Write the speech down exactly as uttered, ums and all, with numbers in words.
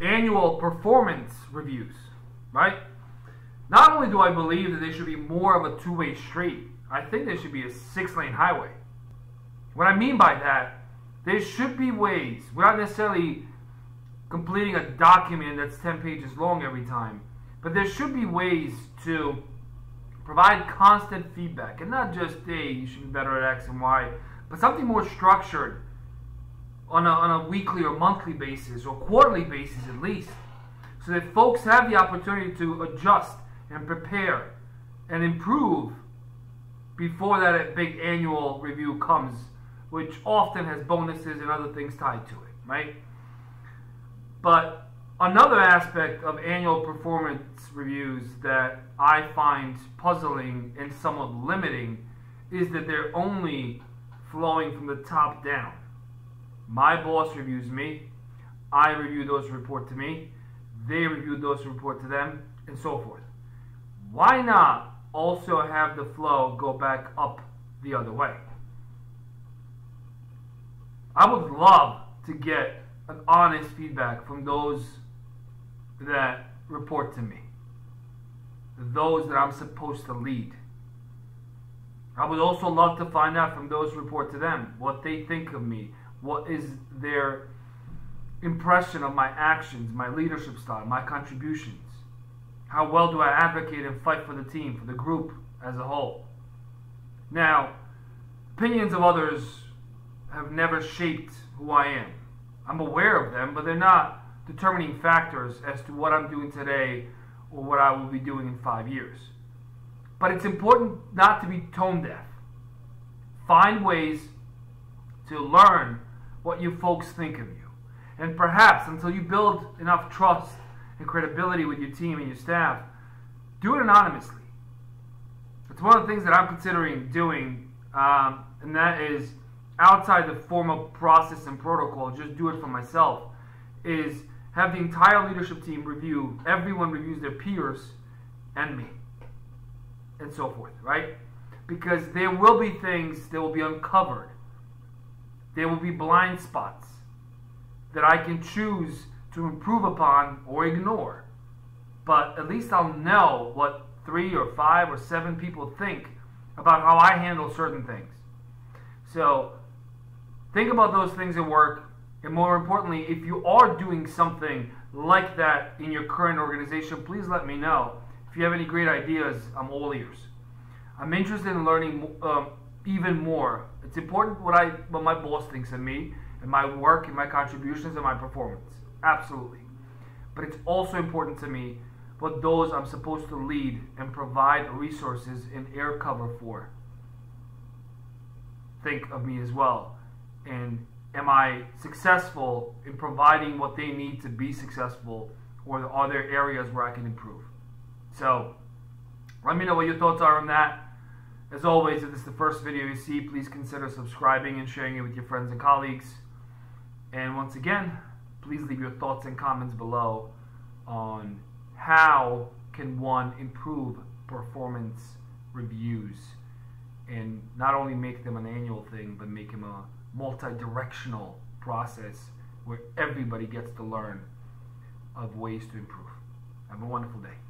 annual performance reviews, right? Not only do I believe that they should be more of a two-way street, I think they should be a six-lane highway. What I mean by that, there should be ways, without necessarily completing a document that's ten pages long every time, but there should be ways to provide constant feedback, and not just, hey, you should be better at X and Y, but something more structured on a, on a weekly or monthly basis, or quarterly basis at least, so that folks have the opportunity to adjust and prepare and improve before that big annual review comes, which often has bonuses and other things tied to it, right? But another aspect of annual performance reviews that I find puzzling and somewhat limiting is that they're only flowing from the top down. My boss reviews me, I review those who report to me, they review those who report to them, and so forth. Why not also have the flow go back up the other way? I would love to get an honest feedback from those that report to me, those that I'm supposed to lead. I would also love to find out from those who report to them what they think of me, what is their impression of my actions, my leadership style, my contributions. How well do I advocate and fight for the team, for the group as a whole? Now, opinions of others have never shaped who I am. I'm aware of them, but they're not determining factors as to what I'm doing today or what I will be doing in five years. But it's important not to be tone deaf. Find ways to learn what you folks think of you. And perhaps until you build enough trust and credibility with your team and your staff, do it anonymously. It's one of the things that I'm considering doing, um, and that is outside the formal process and protocol, just do it for myself, is have the entire leadership team review, everyone reviews their peers and me, and so forth, right? Because there will be things that will be uncovered. There will be blind spots that I can choose to improve upon or ignore, but at least I'll know what three or five or seven people think about how I handle certain things. So think about those things at work, and more importantly, if you are doing something like that in your current organization, please let me know. If you have any great ideas, I'm all ears. I'm interested in learning um, even more. It's important what I what my boss thinks of me, and my work, and my contributions, and my performance. Absolutely. But it's also important to me what those I'm supposed to lead and provide resources and air cover for think of me as well. And am I successful in providing what they need to be successful, or are there areas where I can improve? So let me know what your thoughts are on that. As always, if this is the first video you see, please consider subscribing and sharing it with your friends and colleagues. And once again, please leave your thoughts and comments below on how can one improve performance reviews, and not only make them an annual thing, but make them a multi-directional process where everybody gets to learn of ways to improve. Have a wonderful day.